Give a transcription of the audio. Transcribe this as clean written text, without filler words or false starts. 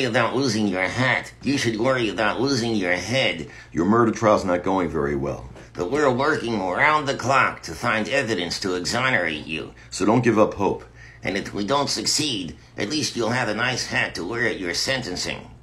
worry about losing your hat. You should worry about losing your head. Your murder trial's not going very well. But we're working around the clock to find evidence to exonerate you. So don't give up hope. And if we don't succeed, at least you'll have a nice hat to wear at your sentencing.